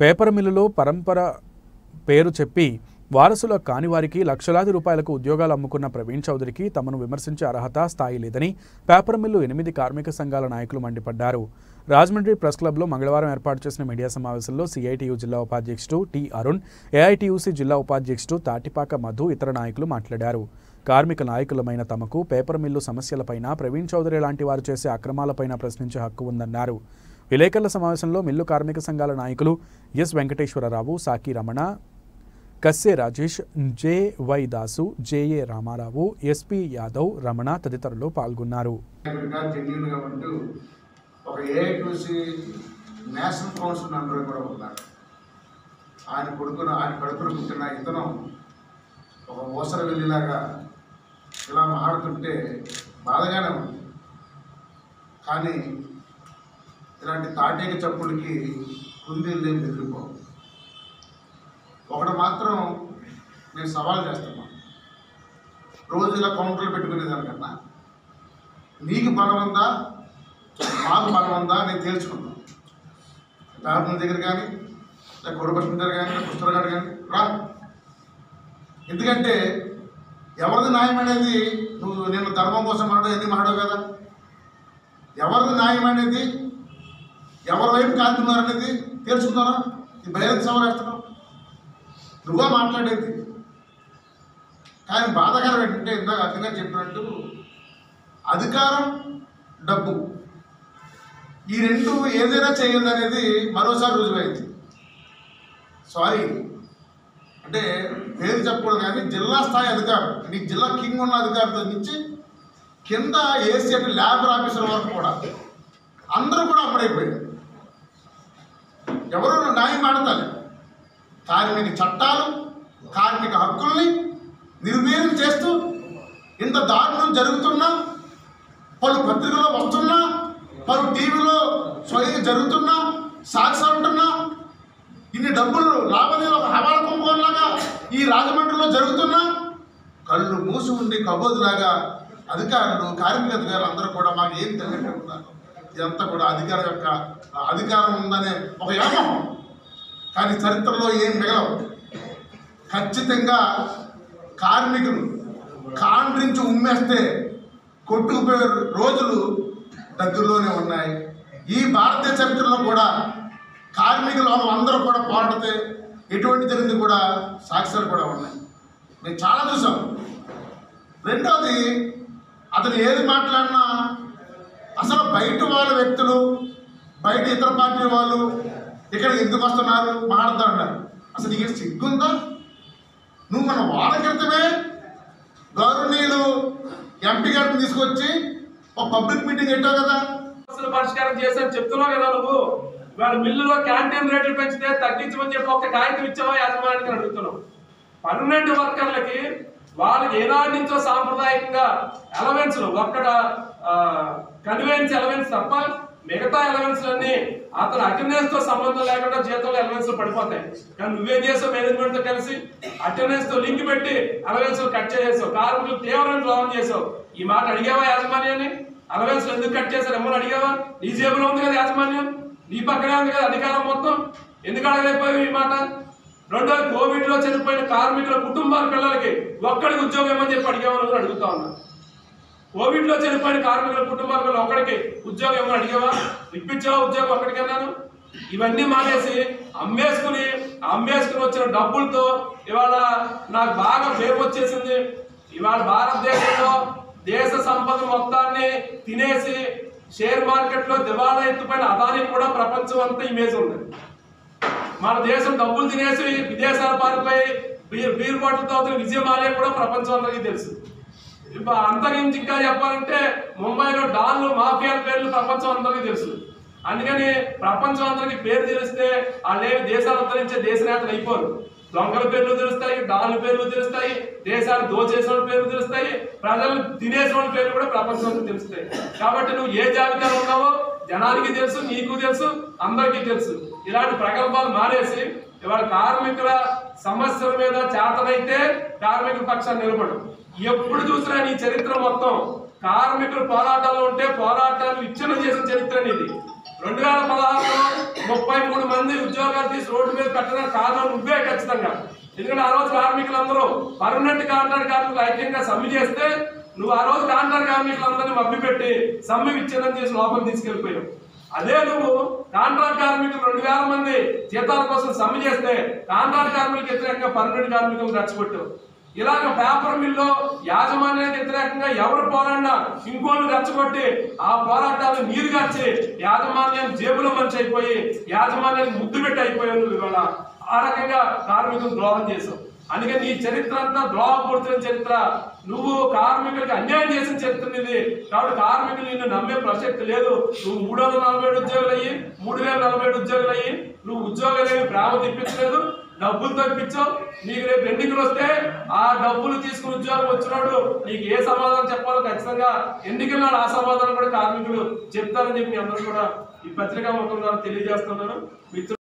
Paper మిల్లులో పరంపర పేరు చెప్పి వారసుల కాని వారికి లక్షలాది రూపాయలకు ఉద్యోగాలు అమ్ముకున్న ప్రవీణ్ చౌదరికి తమను విమర్శించే అర్హత స్థాయి లేదని పేపర్ మిల్లు 8 కార్మిక సంఘాల నాయకులు మండిపడ్డారు. రాజమండ్రి ప్రెస్ క్లబ్లో మంగళవారం ఏర్పాటు చేసిన మీడియా సమావేశంలో సీఐటీయూ జిల్లా ఉపాధ్యక్షుడు టి అరుణ్, ఎఐటీయూసి జిల్లా ఉపాధ్యక్షుడు తాటిపాక మధు ఇతర నాయకులు మాట్లాడారు. కార్మిక నాయకులమైన తమకు పేపర్ మిల్లు సమస్యలపైన ప్రవీణ్ చౌదరి లాంటి వారు చేసే అక్రమాలపైన ప్రశ్నించే హక్కు ఉందన్నారు. విలేకరుల సమావేశంలో మిల్లు కార్మిక సంఘాల నాయకులు ఎస్.వెంకటేశ్వరరావు, సాకి రమణ, కస్సే రాజేశ్, जे.वाई.दासु, जे.ए. రామారావు, एस.पी.यादव्, రమణ తదితరులు పాల్గొన్నారు. ఇలాంటి తాటేక చప్పులకి కుందేళ్ళేం బెదిరిపోవు. ఒకటి మాత్రం మేము సవాల్ చేస్తున్నాం, రోజు ఇలా కౌంటర్లు పెట్టుకునేదానికన్నా నీకు బలం ఉందా మాకు బలం ఉందా నేను తేల్చుకుంటాం. డాక్టర్ దగ్గర కానీ లేదా గొడవపక్షం దగ్గర కానీ లేదా పుస్తకాడు కానీ రా. ఎందుకంటే ఎవరిది న్యాయం అనేది నువ్వు నేను ధర్మం కోసం మాట్లాడు ఎందుకు మాట్లాడవు కదా. ఎవరిది న్యాయం అనేది ఎవరి వైపు కాదుతున్నారనేది తెలుసుకున్నారా? ఈ బహిరంగ సభలు వేస్తున్నాం, నువ్వే మాట్లాడేది. కానీ బాధాకరం ఏంటంటే ఇందాక అర్థంగా చెప్పినట్టు అధికారం, డబ్బు, ఈ రెండు ఏదైనా చేయాలనేది మరోసారి రుజువైంది. సారీ అంటే పేరు చెప్పకూడదు కానీ జిల్లా స్థాయి అధికారం, నీకు జిల్లా కింగ్ ఉన్న అధికారితో నుంచి కింద ఏసీ అంటే లేబర్ ఆఫీసర్ వరకు కూడా అందరూ కూడా అప్పుడైపోయారు. ఎవరు న్యాయం ఆడతారు? కార్మిక చట్టాలు, కార్మిక హక్కుల్ని నిర్వీర్యం చేస్తూ ఇంత దారుణం జరుగుతున్నా, పలు పత్రికల్లో వస్తున్నా, పలు టీవీలో స్వయం జరుగుతున్నా, సాక్షి ఉంటున్నా, ఇన్ని డబ్బులు లాభదేవి ఒక హవాల కుంభంలాగా ఈ రాజమండ్రిలో జరుగుతున్నా, కళ్ళు మూసి ఉండి కబోదులాగా అధికారులు, కార్మిక అధికారులు అందరూ కూడా మాకు ఏం తెలియకుండా ఇదంతా కూడా అధికారం యొక్క అధికారం ఉందనే ఒక యామం. కానీ చరిత్రలో ఏం మిగలవు. ఖచ్చితంగా కార్మికులు కాండ్రించి ఉమ్మేస్తే కొట్టుకుపోయే రోజులు దగ్గరలోనే ఉన్నాయి. ఈ భారతీయ చరిత్రలో కూడా కార్మికులు అందరూ కూడా పోరాడితే ఎటువంటి జరిగింది కూడా సాక్ష్యాలు కూడా ఉన్నాయి, మేము చాలా చూసాం. రెండోది అతను ఏది మాట్లాడినా అసలు బయట వాళ్ళ వ్యక్తులు, బయట ఇతర పార్టీ వాళ్ళు ఇక్కడ ఎందుకు వస్తున్నారు మాట్లాడుతున్నారు. అసలు ఇక్కడ సిగ్గుందా? నువ్వు మన వాళ్ళ క్రితమే గౌరవనీయులు ఎంపీ గారిని తీసుకొచ్చి ఒక పబ్లిక్ మీటింగ్ పెట్టావు కదా, అసలు పరిష్కారం చేశాను చెప్తున్నావు కదా. నువ్వు వాళ్ళ మిల్లులో క్యాంటీన్ రేట్లు పెంచితే తగ్గించమని చెప్పి ఒక కాగితం ఇచ్చావా యాజమాన్యానికి అడుగుతున్నావు. 12 వర్కర్లకి వాళ్ళకి ఏనాటి నుంచో సాంప్రదాయకంగా అలవెన్స్లు, ఒక్కడ కన్వెన్స్ అలవెన్స్ తప్ప మిగతా అలవెన్స్లన్నీ అతను అటెండెన్స్ తో సంబంధం లేకుండా జీతంలో అలవెన్స్లు పడిపోతాయి. కానీ నువ్వేం చేసావు, మేనేజ్మెంట్ తో కలిసి అటెండెన్స్ తో లింక్ పెట్టి అలవెన్స్లు కట్ చేసేసావు. కార్మికులు తీవ్రంగా ద్రోహం చేసావు. ఈ మాట అడిగావా యాజమాన్యాన్ని? అలవెన్స్లు ఎందుకు కట్ చేశారు ఎమ్మని అడిగావా? నీ జేబులో ఉంది కదా యాజమాన్యం, నీ పక్కనే ఉంది కదా అధికారం మొత్తం, ఎందుకు అడగలేకపోయావు ఈ మాట? రెండో కోవిడ్ లో చనిపోయిన కార్మికుల కుటుంబాల పిల్లలకి ఒక్కడికి ఉద్యోగం ఏమని చెప్పి అడిగేవాళ్ళు కూడా అడుగుతా ఉన్నా. కోవిడ్ లో చనిపోయిన కార్మికుల కుటుంబాల పిల్లలు ఒక్కడికి ఉద్యోగం ఏమో అడిగేవా? ఇప్పించావా ఉద్యోగం ఒక్కడికన్నాను? ఇవన్నీ మానేసి అమ్మేసుకుని వచ్చిన డబ్బులతో ఇవాళ నాకు బాగా పేరు వచ్చేసింది, ఇవాళ భారతదేశంలో దేశ సంపద మొత్తాన్ని తినేసి షేర్ మార్కెట్ లో దివాళా ఎత్తుపైన అదానికి కూడా ప్రపంచం అంతా ఇమేజ్ ఉంది. మన దేశం డబ్బులు తినేసి విదేశాల పారిపోయి బీర్ బాటిల్తో అవుతున్న విజయం ఆలయం కూడా ప్రపంచం అందరికీ తెలుసు. ఇప్పుడు అంతరించి ఇంకా చెప్పాలంటే ముంబైలో డాన్లు, మాఫియాల పేర్లు ప్రపంచం అందరికీ తెలుసు. అందుకని ప్రపంచం అందరికీ పేరు తెలిస్తే వాళ్ళేమి దేశాలు అంతరించే దేశ నేతలు అయిపోరు. దొంగల పేర్లు తెలుస్తాయి, డాన్ల పేర్లు తెలుస్తాయి, దేశాలు దోచేసిన వాళ్ళ పేర్లు తెలుస్తాయి, ప్రజలు తినేసిన వాళ్ళ పేర్లు కూడా ప్రపంచం తెలుస్తాయి. కాబట్టి నువ్వు ఏ జాబితాలో ఉన్నావో జనానికి తెలుసు, నీకు తెలుసు, అందరికీ తెలుసు. ఇలాంటి ప్రగల్భాలు మానేసి ఇవాళ కార్మికుల సమస్యల మీద చేతనైతే కార్మికుల పక్షాన్ని నిలబడు. ఎప్పుడు చూసినా నీ చరిత్ర మొత్తం కార్మికులు పోరాటాలు ఉంటే పోరాటాలు విచ్ఛిన్నం చేసిన చరిత్ర నీది. 2016లో 33 మంది ఉద్యోగాలు తీసి రోడ్డు మీద పెట్టడం కారణం నువ్వే ఖచ్చితంగా. ఎందుకంటే ఆ రోజు కార్మికులందరూ పర్మనెంట్ కాంట్రాక్ట్ కార్మికులు ఐక్యంగా సమ్మె చేస్తే నువ్వు ఆ రోజు కాంట్రాక్ట్ కార్మికులందరినీ మభ్యపెట్టి సమ్మె విచ్ఛిన్నం చేసి లోపలికి తీసుకెళ్ళిపోయావు. అదే నువ్వు కాంట్రాక్ట్ కార్మికులు 2000 మంది జీతాల కోసం సమ్మె చేస్తే కాంట్రాక్ట్ కార్మికులకు వ్యతిరేకంగా పర్మనెంట్ కార్మికులను రచ్చగొట్టావు. ఇలాగ పేపర్ మిల్లో యాజమాన్యానికి వ్యతిరేకంగా ఎవరు పోరాడినా ఇంకోళ్ళు రచ్చగొట్టి ఆ పోరాటాలు నీరు గార్చి యాజమాన్యాన్ని జేబులో మంచి అయిపోయి యాజమాన్యానికి ముద్దు పెట్టి అయిపోయావు. నువ్వు ఇవాళ ఆ రకంగా కార్మికులను ద్రోహం చేశావు. అందుకే నీ చరిత్ర అంతా ద్రోహపడుతున్న చరిత్ర, నువ్వు కార్మికులకు అన్యాయం చేసిన చరిత్ర ఇది. కాబట్టి కార్మికులు నిన్ను నమ్మే ప్రసక్తి లేదు. నువ్వు 347 ఉద్యోగులు అయ్యి 3047 ఉద్యోగులు అయ్యి నువ్వు ఉద్యోగాలేమి ప్రేమ తెప్పించలేదు, డబ్బులు తప్పించావు. నీకు రేపు ఎన్నికలు వస్తే ఆ డబ్బులు తీసుకుని ఉద్యోగం వచ్చినాడు నీకు ఏ సమాధానం చెప్పాలో ఖచ్చితంగా ఎన్నికల నాడు ఆ సమాధానం కూడా కార్మికులు చెప్తారని చెప్పి అందరూ కూడా ఈ పత్రికా ముఖం ద్వారా తెలియజేస్తున్నారు.